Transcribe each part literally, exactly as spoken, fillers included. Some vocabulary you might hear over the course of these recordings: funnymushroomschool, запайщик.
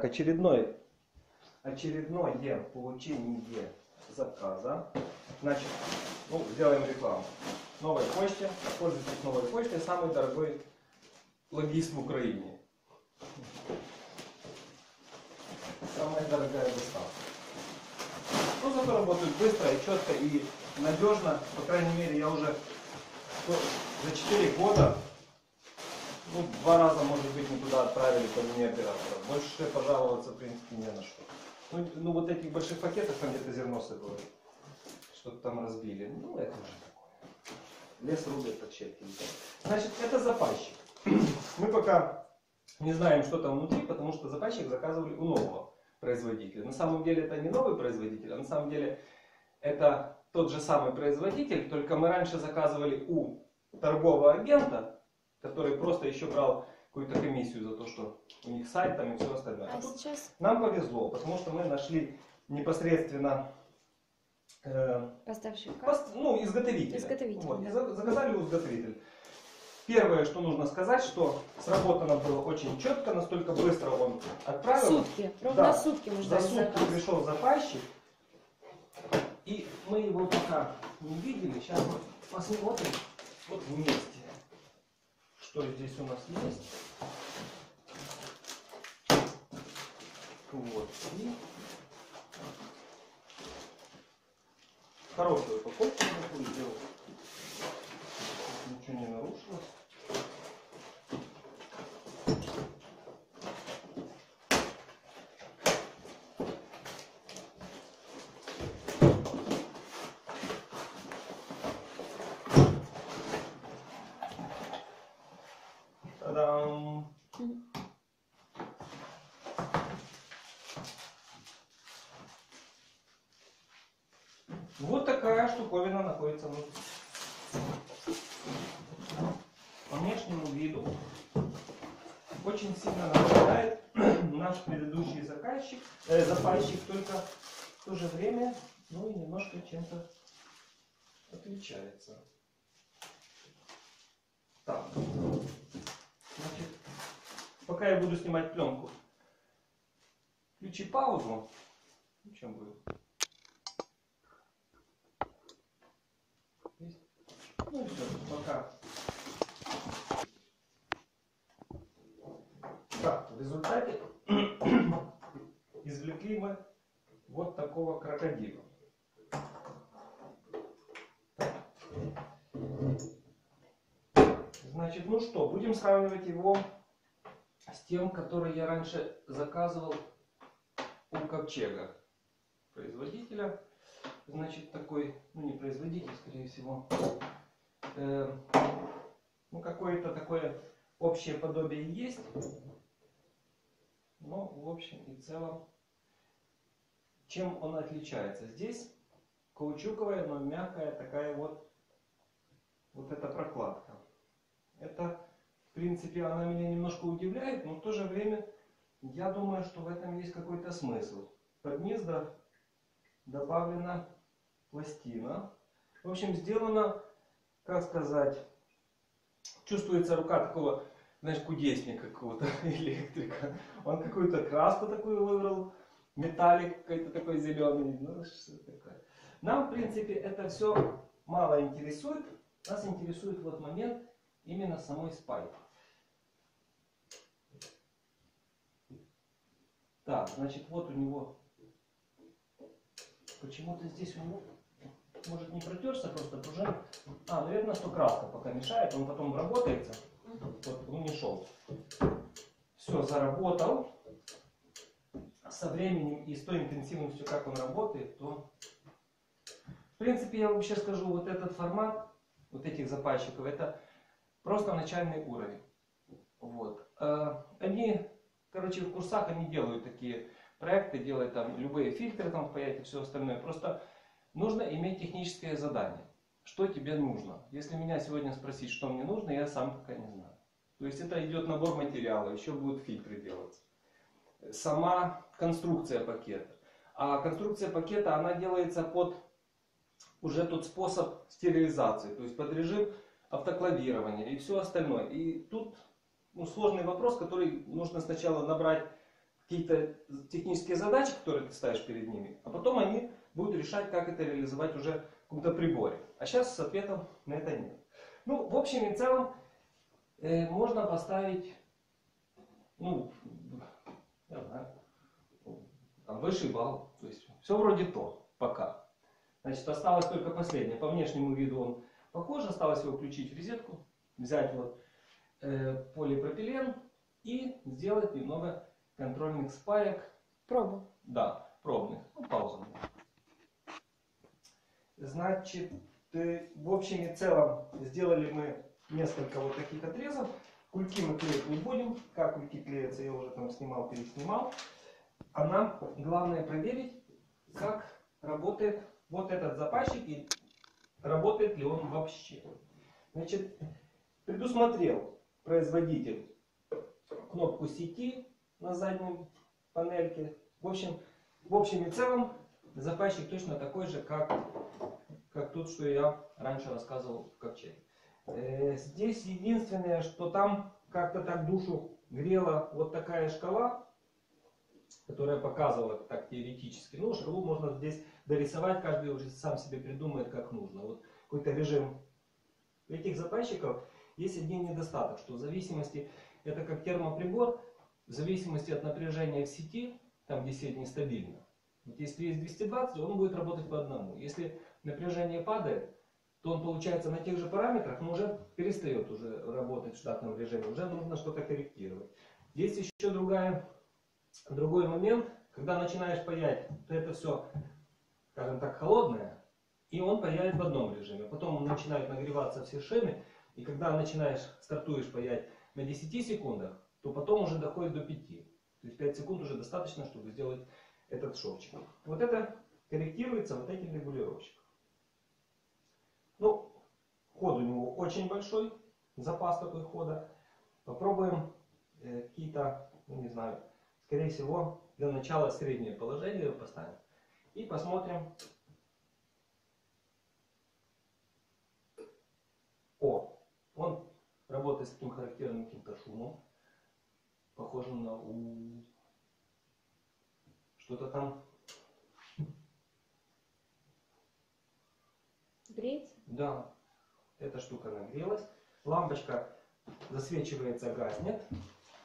Итак, очередной, очередное получение заказа. Значит, ну, сделаем рекламу. Новой почте. Пользуйтесь новой почтой. Самый дорогой логист в Украине. Самая дорогая доставка. Ну, зато работают быстро и четко и надежно. По крайней мере, я уже за четыре года, ну, два раза, может быть, не туда отправили по линии оператора. Больше пожаловаться, в принципе, не на что. Ну, ну вот этих больших пакетов, там где-то зерно сыпалось, что-то там разбили. Ну, это уже такое. Лес рубят от щепки. Значит, это запайщик. Мы пока не знаем, что там внутри, потому что запайщик заказывали у нового производителя. На самом деле это не новый производитель, а на самом деле это тот же самый производитель, только мы раньше заказывали у торгового агента, который просто еще брал какую-то комиссию за то, что у них сайт там и все остальное. А сейчас... Нам повезло, потому что мы нашли непосредственно э, поставщика, пост, ну, изготовителя. изготовителя вот, да. И заказали у изготовителя. Первое, что нужно сказать, что сработано было очень четко, настолько быстро он отправил. Сутки, ровно да, сутки мы ждали. За сутки заказ. Пришел запайщик, и мы его пока не видели. Сейчас вот посмотрим вот вместе. Что здесь у нас есть? Вот. И хорошую упаковку такую сделал. Ничего не нарушилось. Вот такая штуковина находится внутри. По внешнему виду очень сильно напоминает наш предыдущий заказчик, э, запайщик, только в то же время, ну и немножко чем-то отличается. Так, значит, пока я буду снимать пленку, включи паузу. Ну, чем будет? Ну все, пока. Так, в результате извлекли мы вот такого крокодила. Значит, ну что, будем сравнивать его с тем, который я раньше заказывал у Ковчега производителя. Значит, такой, ну не производитель, скорее всего, э, ну какое-то такое общее подобие есть, но в общем и целом, чем он отличается? Здесь каучуковая, но мягкая такая вот, вот эта прокладка. Это, в принципе, она меня немножко удивляет, но в то же время я думаю, что в этом есть какой-то смысл. Под низ до... добавлена пластина. В общем, сделано, как сказать, чувствуется рука такого, знаешь, кудесника какого-то, электрика. Он какую-то краску такую выбрал, металлик какой-то такой зеленый. Ну, что такое. Нам, в принципе, это все мало интересует. Нас интересует вот момент именно самой спайки. Так, значит, вот у него... Почему-то здесь у него, может, не протерся, просто пружина. А, наверное, что краска пока мешает, он потом работается. Вот, он не шел. Все, заработал. Со временем и с той интенсивностью, как он работает, то... В принципе, я вообще скажу, вот этот формат, вот этих запайщиков, это просто начальный уровень. Вот. Они, короче, в курсах они делают такие... проекты, делай там любые фильтры, там впаять и все остальное. Просто нужно иметь техническое задание. Что тебе нужно? Если меня сегодня спросить, что мне нужно, я сам пока не знаю. То есть это идет набор материала, еще будут фильтры делаться. Сама конструкция пакета. А конструкция пакета, она делается под уже тот способ стерилизации, то есть под режим автоклавирования и все остальное. И тут ну, сложный вопрос, который нужно сначала набрать какие-то технические задачи, которые ты ставишь перед ними, а потом они будут решать, как это реализовать уже в каком-то приборе. А сейчас с ответом на это нет. Ну, в общем и целом, э, можно поставить, ну, я знаю, там высший балл. То есть все вроде то, пока. Значит, осталось только последнее. По внешнему виду он похож, осталось его включить в розетку, взять вот э, полипропилен и сделать немного контрольных спаек. Пробу. Да, пробных. Ну, паузу. Значит, в общем и целом сделали мы несколько вот таких отрезов. Кульки мы клеить не будем. Как кульки клеятся, я уже там снимал, переснимал. А нам главное проверить, как работает вот этот запайщик и работает ли он вообще. Значит, предусмотрел производитель кнопку сети на заднем панельке. В общем, в общем и целом запайщик точно такой же, как, как тот, что я раньше рассказывал в ковчеге. Э, здесь единственное, что там как-то так душу грела вот такая шкала, которая показывала так теоретически. Ну, шкалу можно здесь дорисовать, каждый уже сам себе придумает, как нужно. Вот какой-то режим этих запайщиков. Есть один недостаток, что в зависимости, это как термоприбор, в зависимости от напряжения в сети, там где сеть нестабильна, вот если есть двести двадцать, он будет работать по одному. Если напряжение падает, то он получается на тех же параметрах, но уже перестает уже работать в штатном режиме, уже нужно что-то корректировать. Есть еще другая, другой момент, когда начинаешь паять, то это все, скажем так, холодное, и он паяет в одном режиме. Потом он начинает нагреваться все шины, и когда начинаешь, стартуешь паять на десяти секундах, то потом уже доходит до пяти. То есть пять секунд уже достаточно, чтобы сделать этот шовчик. Вот это корректируется вот этим регулировщиком. Ну, ход у него очень большой, запас такой хода. Попробуем э, какие-то, ну не знаю, скорее всего, для начала среднее положение поставим. И посмотрим. О, он работает с таким характерным каким-то шумом, похожим на у. Что-то там. Греется? Да. Эта штука нагрелась. Лампочка засвечивается, гаснет.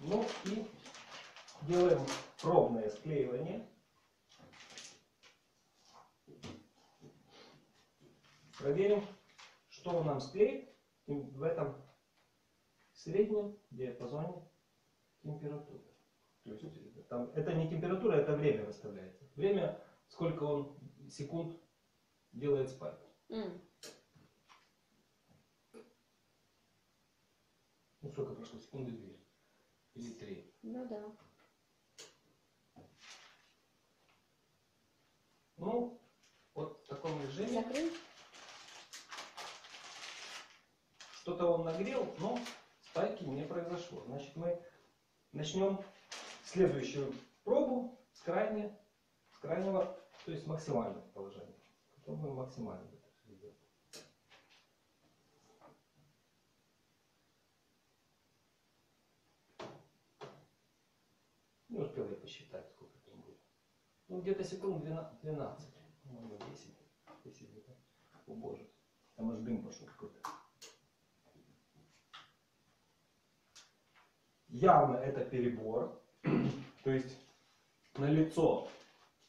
Ну и делаем пробное склеивание. Проверим, что он нам склеит в этом среднем диапазоне температуры. То есть, там, это не температура, это время выставляется. Время, сколько он секунд делает спайк. Mm. Ну сколько прошло? Секунды две. Или три. Ну да. Ну, вот в таком режиме. Закрыл. Что-то он нагрел, но спайки не произошло. Значит, мы начнем следующую пробу с, крайне, с крайнего, то есть максимального положения. Попробуем максимально. Не успел я посчитать, сколько там будет. Ну, где-то секунд двенадцать. Может, десять. десять. О боже. Там аж дым пошел какой-то. Явно это перебор. То есть налицо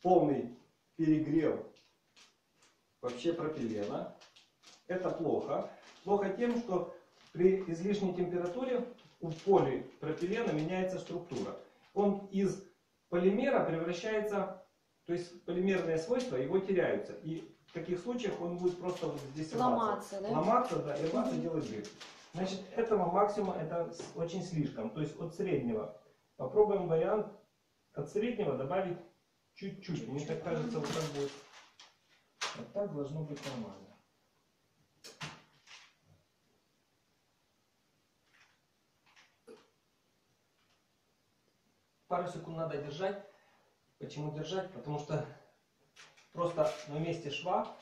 полный перегрев вообще пропилена. Это плохо. Плохо тем, что при излишней температуре у полипропилена меняется структура. Он из полимера превращается, то есть полимерные свойства его теряются. И в таких случаях он будет просто вот здесь ломаться, да? ломаться да, и ломаться делать дырки. Значит, этого максимума это очень слишком. То есть от среднего. Попробуем вариант от среднего добавить чуть-чуть. Мне так кажется, вот так будет. Вот так должно быть нормально. Пару секунд надо держать. Почему держать? Потому что просто на месте шва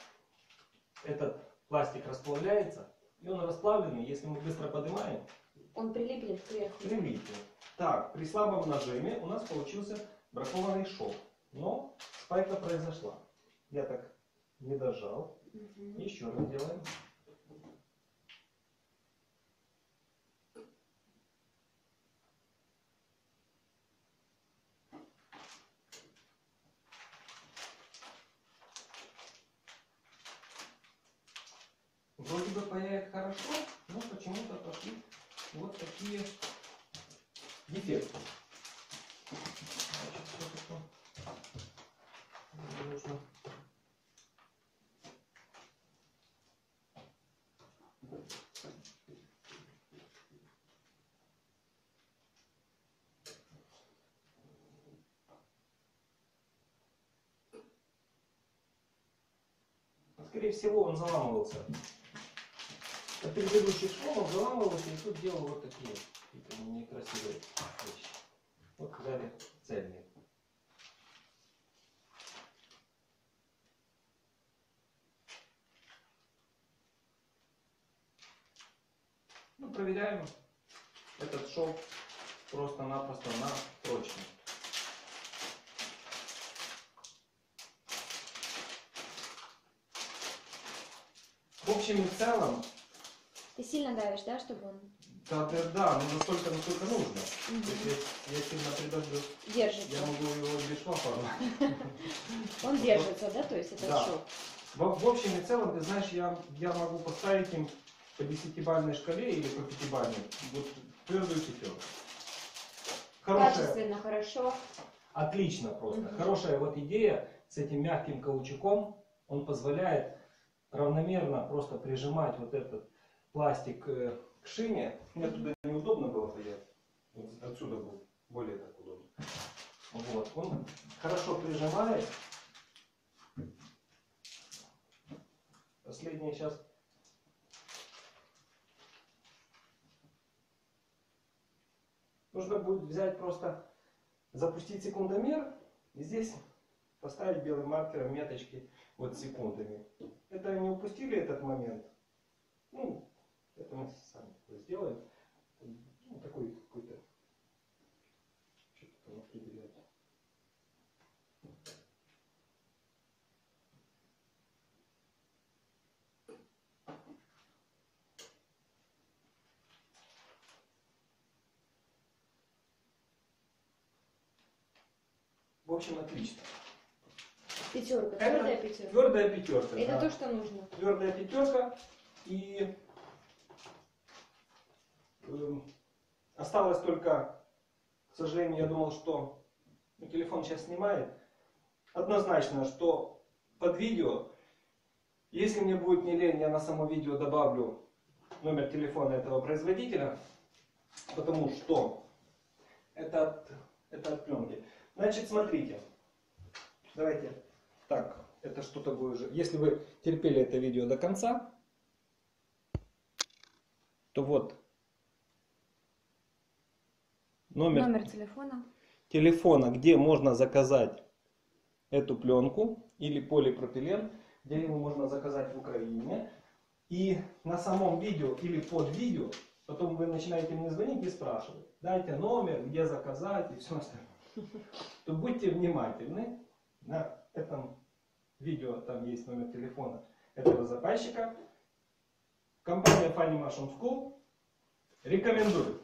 этот пластик расплавляется. И он расплавленный, если мы быстро поднимаем, он прилиплет сверху. Прилиплет. Так, при слабом нажиме у нас получился бракованный шов. Но спайка произошла. Я так не дожал. Угу. Еще раз делаем. Вроде бы паяет хорошо, но почему-то пошли вот такие дефекты. Нужно скорее всего он заламывался от предыдущих швов, заламывался, и тут делал вот такие некрасивые вещи. Вот взяли цельные. Ну, проверяем этот шов просто-напросто на прочность. В общем и целом... Ты сильно давишь, да, чтобы он... Да, да, да, но настолько, насколько нужно. Угу. Если я сильно придавлю, держится. Я могу его без шва порвать. Он держится, да, то есть это шов? В общем и целом, ты знаешь, я могу поставить им по десятибалльной шкале или по пятибалльной. Вот твердую пятерку. Качественно, хорошо. Отлично просто. Хорошая вот идея с этим мягким каучуком. Он позволяет равномерно просто прижимать вот этот пластик к шине. Мне туда неудобно было паять. Отсюда был более так удобно. Вот. Он хорошо прижимает. Последний сейчас. Нужно будет взять просто, запустить секундомер и здесь поставить белым маркером меточки вот секундами. Это не упустили этот момент. Ну, это мы сами сделаем. Ну, такой какой-то. Что-то там определяет. В общем, отлично. Пятерка. Это твердая пятерка. Твердая пятерка. Это да. То, что нужно. Твердая пятерка. И э, осталось только, к сожалению, я думал, что ну, телефон сейчас снимает. Однозначно, что под видео, если мне будет не лень, я на само видео добавлю номер телефона этого производителя, потому что это от, это от пленки. Значит, смотрите. Давайте. Так, это что такое уже. Если вы терпели это видео до конца, то вот номер, номер телефона. телефона, где можно заказать эту пленку или полипропилен, где его можно заказать в Украине. И на самом видео или под видео, потом вы начинаете мне звонить и спрашивать, дайте номер, где заказать и все остальное. То будьте внимательны. На этом видео там есть номер телефона этого запайщика. Компания funny mushroom school рекомендует.